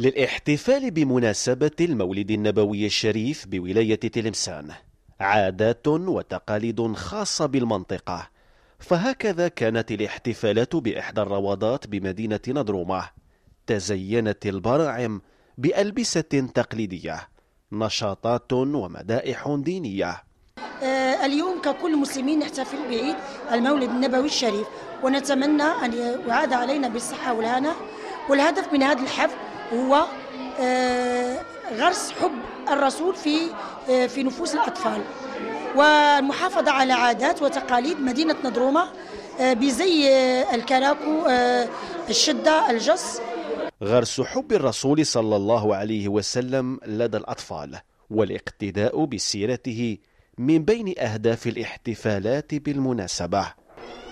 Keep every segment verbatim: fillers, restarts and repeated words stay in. للاحتفال بمناسبة المولد النبوي الشريف بولاية تلمسان، عادات وتقاليد خاصة بالمنطقة. فهكذا كانت الاحتفالات بإحدى الروضات بمدينة نضرومة. تزينت البراعم بألبسة تقليدية، نشاطات ومدائح دينية. اليوم ككل مسلمين نحتفل بعيد المولد النبوي الشريف، ونتمنى أن يعاد علينا بالصحة والهنا. والهدف من هذا الحفل هو غرس حب الرسول في في نفوس الأطفال، والمحافظة على عادات وتقاليد مدينة نضرومة بزي الكراكو، الشدة، الجص. غرس حب الرسول صلى الله عليه وسلم لدى الأطفال والاقتداء بسيرته من بين أهداف الاحتفالات بالمناسبة.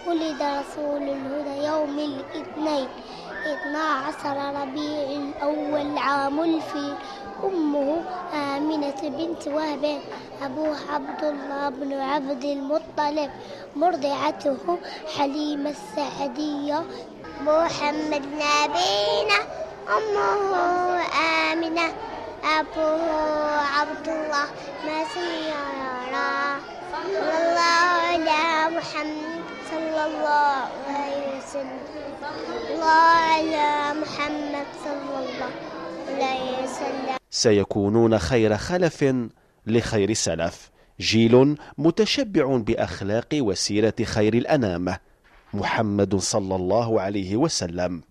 ولد رسول الهدى يوم الاثنين اثنا عشر ربيع الأول عام الفيل، أمه آمنة بنت وهب، أبوه عبد الله بن عبد المطلب، مرضعته حليمة السعدية. محمد نبينا، أمه آمنة، أبوه عبد الله مسيرا. صلى الله على محمد صلى الله عليه وسلم، الله على محمد صلى الله عليه وسلم. سيكونون خير خلف لخير سلف، جيل متشبع بأخلاق وسيرة خير الأنام محمد صلى الله عليه وسلم.